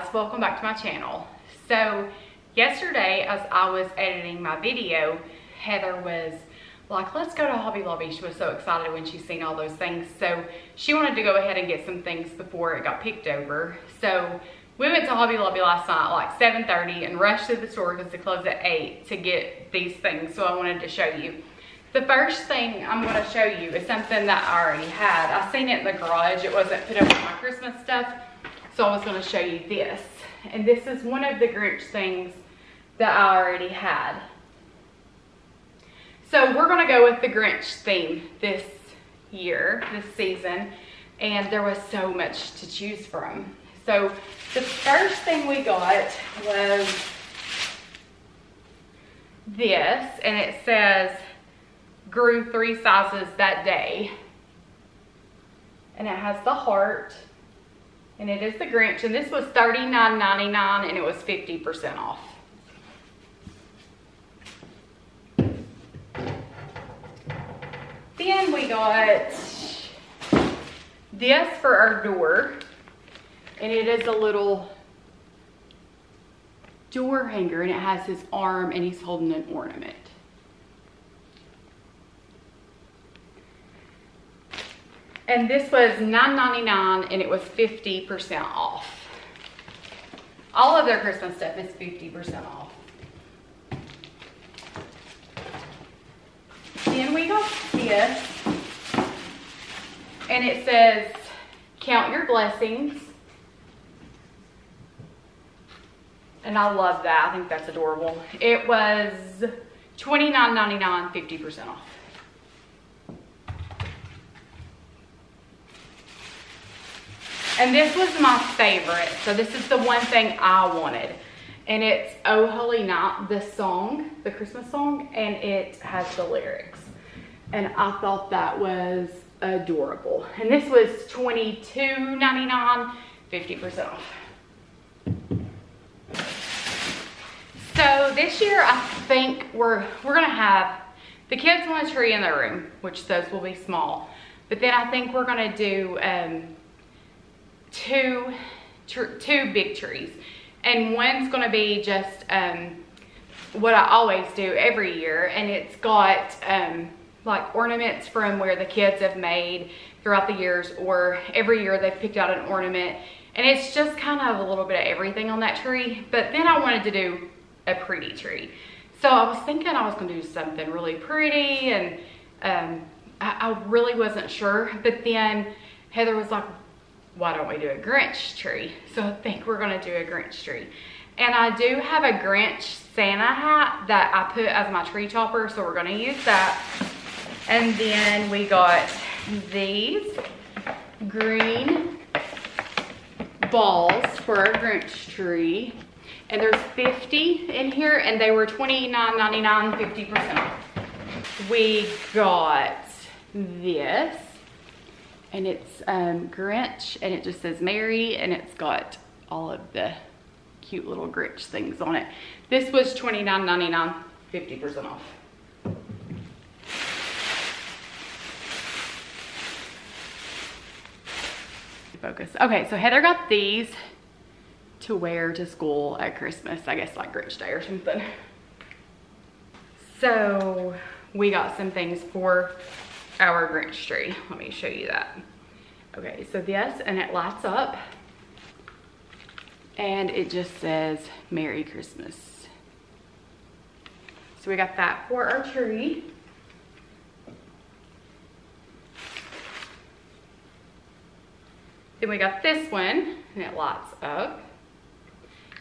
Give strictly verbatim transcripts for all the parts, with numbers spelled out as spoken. guys, welcome back to my channel. So yesterday as I was editing my video, Heather was like, let's go to Hobby Lobby. She was so excited when she seen all those things. So she wanted to go ahead and get some things before it got picked over. So we went to Hobby Lobby last night like seven thirty and rushed to the store because it closed at eight to get these things. So I wanted to show you. The first thing I'm going to show you is something that I already had. I seen it in the garage. It wasn't put over my Christmas stuff. So I was going to show you this. And this is one of the Grinch things that I already had. So we're going to go with the Grinch theme this year, this season. And there was so much to choose from. So the first thing we got was this. And it says, grew three sizes that day, and it has the heart, and it is the Grinch, and this was thirty-nine ninety-nine and it was fifty percent off. Then we got this for our door, and it is a little door hanger, and it has his arm and he's holding an ornament. And this was nine ninety-nine and it was fifty percent off. All of their Christmas stuff is fifty percent off. Then we got this. And it says, count your blessings. And I love that. I think that's adorable. It was twenty-nine ninety-nine, fifty percent off. And this was my favorite. So this is the one thing I wanted. And it's Oh Holy Night, the song, the Christmas song, and it has the lyrics. And I thought that was adorable. And this was twenty-two ninety-nine, fifty percent off. So this year I think we're, we're gonna have, the kids want a tree in their room, which those will be small. But then I think we're gonna do, um, two two big trees, and one's going to be just um what I always do every year, and it's got um like ornaments from where the kids have made throughout the years, or every year they've picked out an ornament, and it's just kind of a little bit of everything on that tree. But then I wanted to do a pretty tree, so I was thinking I was going to do something really pretty, and um I, I really wasn't sure, but then Heather was like, why don't we do a Grinch tree? So I think we're gonna do a Grinch tree. And I do have a Grinch Santa hat that I put as my tree topper, so we're gonna use that. And then we got these green balls for our Grinch tree. And there's fifty in here, and they were twenty-nine ninety-nine, fifty percent off. We got this. And it's um, Grinch, and it just says Merry, and it's got all of the cute little Grinch things on it. This was twenty-nine ninety-nine, fifty percent off. Focus. Okay, so Heather got these to wear to school at Christmas, I guess like Grinch Day or something. So we got some things for our Grinch tree. Let me show you that. Okay, so this, and it lights up, and it just says Merry Christmas. So we got that for our tree. Then we got this one, and it lights up,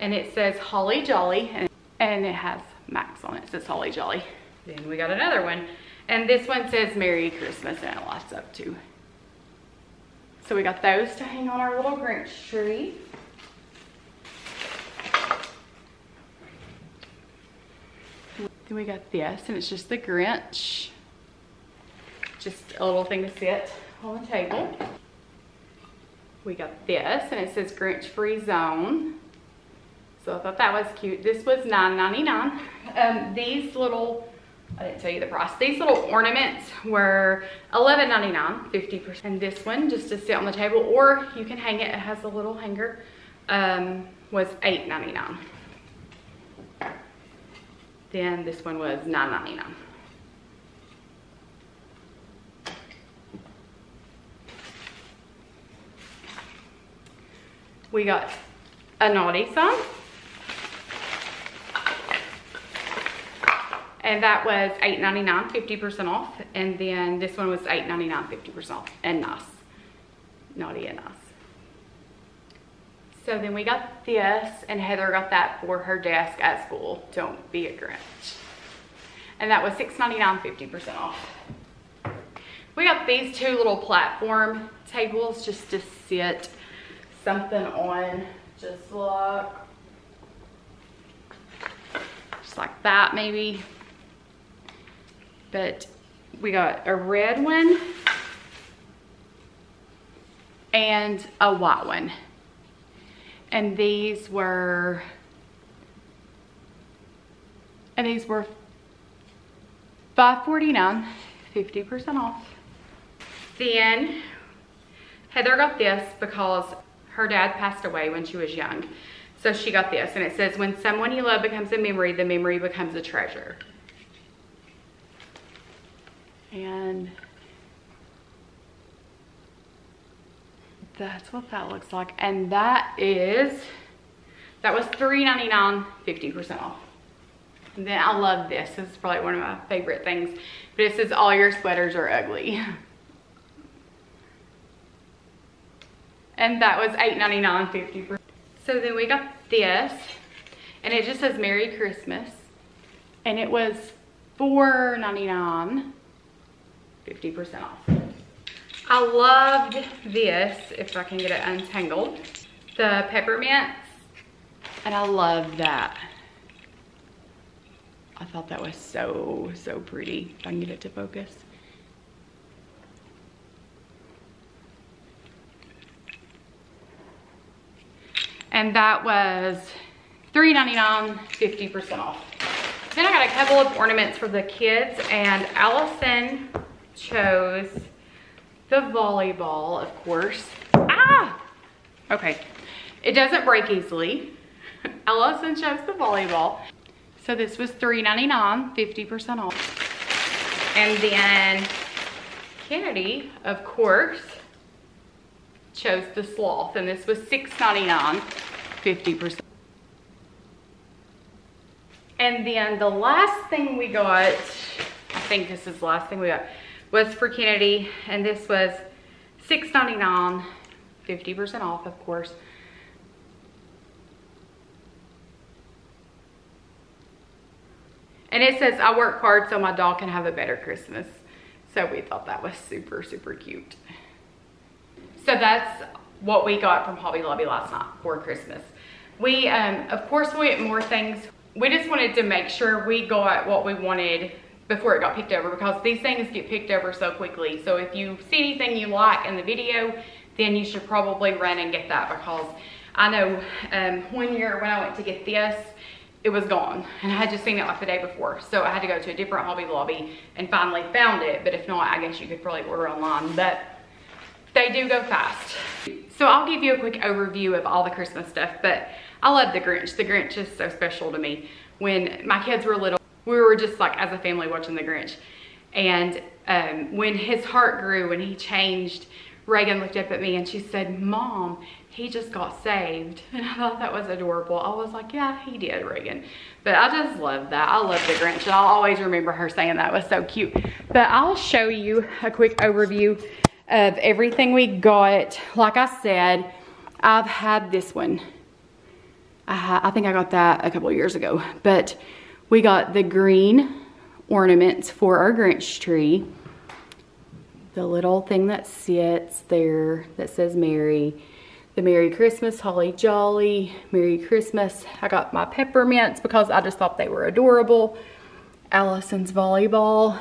and it says Holly Jolly, and, and it has Max on it. It says Holly Jolly. Then we got another one, and this one says Merry Christmas, and it lights up too. So we got those to hang on our little Grinch tree. Then we got this, and it's just the Grinch. Just a little thing to sit on the table. We got this, and it says Grinch Free Zone. So I thought that was cute. This was nine ninety-nine. Um, these little, I didn't tell you the price. These little ornaments were eleven ninety-nine, fifty percent. And this one, just to sit on the table, or you can hang it. It has a little hanger. um, was eight ninety-nine. Then this one was nine ninety-nine. We got a naughty song, and that was eight ninety-nine, fifty percent off. And then this one was eight ninety-nine, fifty percent off, and nice. Naughty and nice. So then we got this, and Heather got that for her desk at school. Don't be a Grinch. And that was six ninety-nine, fifty percent off. We got these two little platform tables just to sit something on, just like, just like that maybe. But we got a red one and a white one. And these were, and these were five forty-nine, fifty percent off. Then Heather got this because her dad passed away when she was young. So she got this, and it says, when someone you love becomes a memory, the memory becomes a treasure. And that's what that looks like. And that is, that was three ninety-nine, fifty percent off. And then I love this. This is probably one of my favorite things. But it says, all your sweaters are ugly. And that was eight ninety-nine, fifty percent. So then we got this, and it just says Merry Christmas. And it was four ninety-nine, fifty percent off. I loved this, if I can get it untangled, the peppermints, and I love that. I thought that was so, so pretty, if I can get it to focus. And that was three ninety-nine, fifty percent off. Then I got a couple of ornaments for the kids, and Allison chose the volleyball, of course. Ah! Okay. It doesn't break easily. Allison chose the volleyball. So this was three ninety-nine, fifty percent off. And then Kennedy, of course, chose the sloth, and this was six ninety-nine, fifty percent. And then the last thing we got, I think this is the last thing we got, was for Kennedy, and this was six ninety-nine, fifty percent off, of course. And it says, I work hard so my dog can have a better Christmas. So we thought that was super, super cute. So that's what we got from Hobby Lobby last night for Christmas. We, um, of course, we had more things. We just wanted to make sure we got what we wanted before it got picked over, because these things get picked over so quickly. So if you see anything you like in the video, then you should probably run and get that, because I know um, one year when I went to get this, it was gone, and I had just seen it like the day before. So I had to go to a different Hobby Lobby and finally found it. But if not, I guess you could probably order online, but they do go fast. So I'll give you a quick overview of all the Christmas stuff, but I love the Grinch. The Grinch is so special to me. When my kids were little, we were just like, as a family, watching the Grinch. And um, when his heart grew and he changed, Reagan looked up at me and she said, Mom, he just got saved. And I thought that was adorable. I was like, yeah, he did, Reagan. But I just love that. I love the Grinch. And I'll always remember her saying that. It was so cute. But I'll show you a quick overview of everything we got. Like I said, I've had this one. I, ha I think I got that a couple of years ago. But we got the green ornaments for our Grinch tree. The little thing that sits there that says Merry. The Merry Christmas, Holly Jolly, Merry Christmas. I got my peppermints because I just thought they were adorable. Allison's volleyball.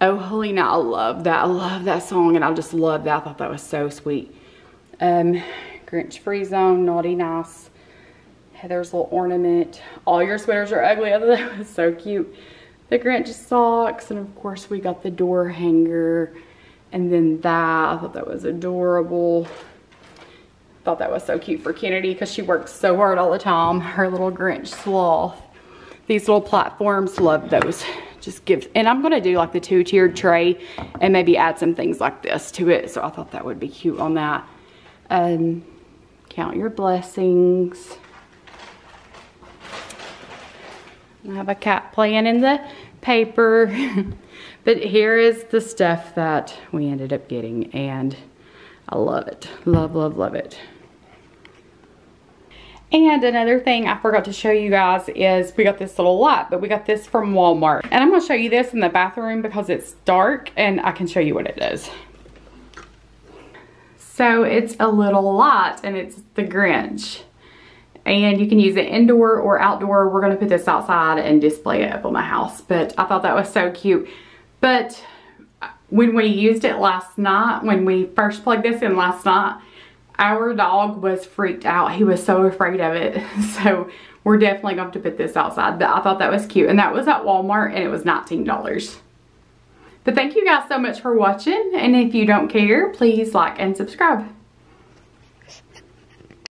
Oh Holy Night, I love that. I love that song, and I just love that. I thought that was so sweet. Um, Grinch Free Zone, Naughty Nice. Heather's little ornament. All your sweaters are ugly. I thought that was so cute. The Grinch socks, and of course we got the door hanger, and then that. I thought that was adorable. thought that was so cute for Kennedy because she works so hard all the time. Her little Grinch sloth. These little platforms, love those. Just gives, and I'm gonna do like the two-tiered tray and maybe add some things like this to it. So I thought that would be cute on that. Um, count your blessings. I have a cat playing in the paper. But here is the stuff that we ended up getting, and I love it. Love, love, love it. And another thing I forgot to show you guys is we got this little light, but we got this from Walmart. And I'm gonna show you this in the bathroom because it's dark and I can show you what it is. So it's a little light and it's the Grinch. And you can use it indoor or outdoor. We're gonna put this outside and display it up on the house. But I thought that was so cute. But when we used it last night, when we first plugged this in last night, our dog was freaked out. He was so afraid of it. So we're definitely going to put this outside. But I thought that was cute. And that was at Walmart and it was nineteen dollars. But thank you guys so much for watching. And if you don't care, please like and subscribe.